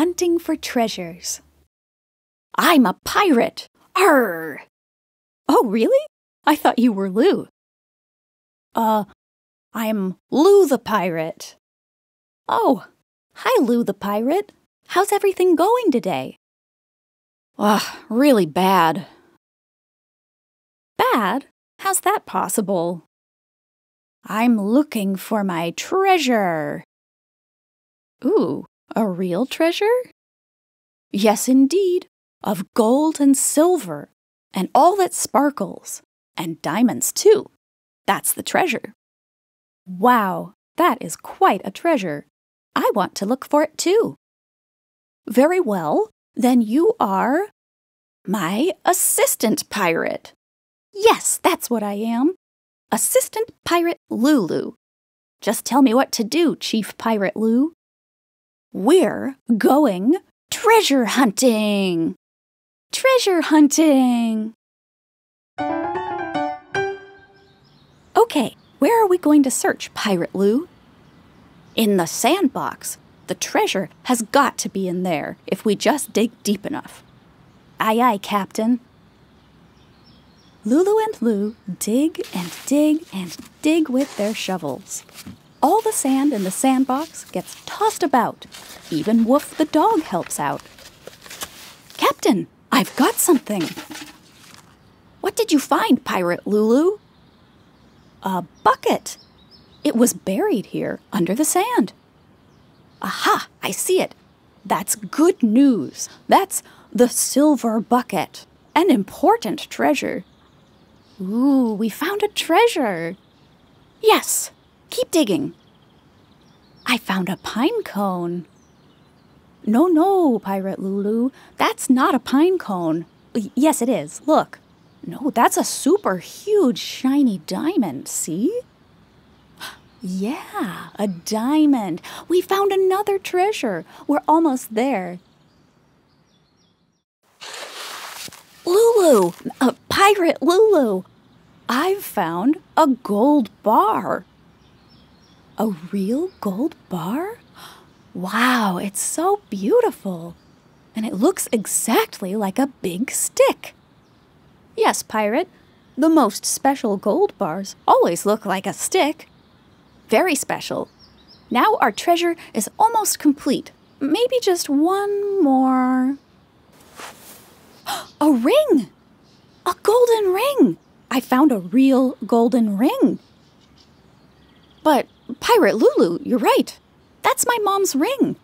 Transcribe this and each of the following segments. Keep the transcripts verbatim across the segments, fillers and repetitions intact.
hunting for treasures. I'm a pirate! Arr! Oh, really? I thought you were Lou. Uh, I'm Lou the pirate. Oh, hi Lou the pirate. How's everything going today? Ugh, really bad. Bad? How's that possible? I'm looking for my treasure. Ooh, a real treasure? Yes, indeed, of gold and silver, and all that sparkles, and diamonds, too. That's the treasure. Wow, that is quite a treasure. I want to look for it, too. Very well, then you are my assistant pirate. Yes, that's what I am. Assistant Pirate Lulu. Just tell me what to do, Chief Pirate Lou. We're going treasure hunting! Treasure hunting! Okay, where are we going to search, Pirate Lou? In the sandbox. The treasure has got to be in there if we just dig deep enough. Aye, aye, Captain. Lulu and Lou dig and dig and dig with their shovels. All the sand in the sandbox gets tossed about. Even Woof the dog helps out. Captain, I've got something. What did you find, Pirate Lulu? A bucket. It was buried here under the sand. Aha, I see it. That's good news. That's the silver bucket. An important treasure. Ooh, we found a treasure. Yes, keep digging. I found a pine cone. No, no, Pirate Lulu, that's not a pine cone. Yes, it is, look. No, that's a super huge shiny diamond, see? Yeah, a diamond. We found another treasure. We're almost there. Lulu, uh, Pirate Lulu, I've found a gold bar. A real gold bar? Wow, it's so beautiful. And it looks exactly like a big stick. Yes, Pirate, the most special gold bars always look like a stick. Very special. Now our treasure is almost complete. Maybe just one more... A ring! A golden ring! I found a real golden ring. But, Pirate Lulu, you're right. That's my mom's ring.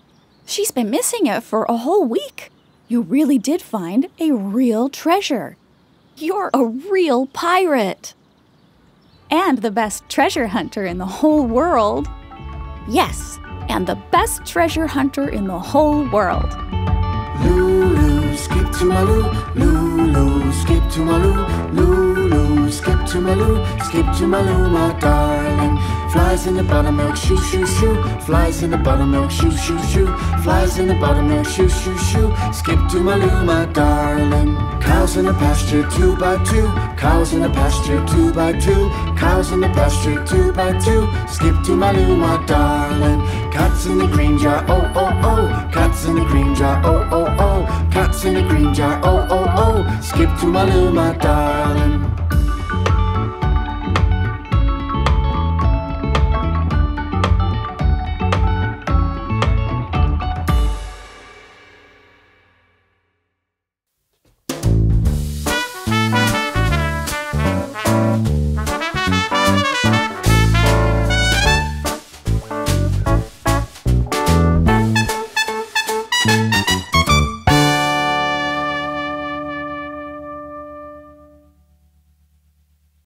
She's been missing it for a whole week. You really did find a real treasure. You're a real pirate. And the best treasure hunter in the whole world. Yes, and the best treasure hunter in the whole world. Skip to my loo, Lulu, skip to my loo, Lulu, skip to my loo, skip to my loo, my darling. Flies in the buttermilk, shoo shoo shoo. Flies in the buttermilk, shoo shoo shoo. Flies in the buttermilk, shoo shoo shoo. Skip to my loo, my darling. Cows in the pasture, two by two. Cows in the pasture, two by two. Cows in the pasture, two by two. Skip to my loo, my darling. Cats in the green jar, oh oh oh. Cats in the green jar, oh oh oh. Cats in the green jar, oh oh oh. Skip to my loo, my darling.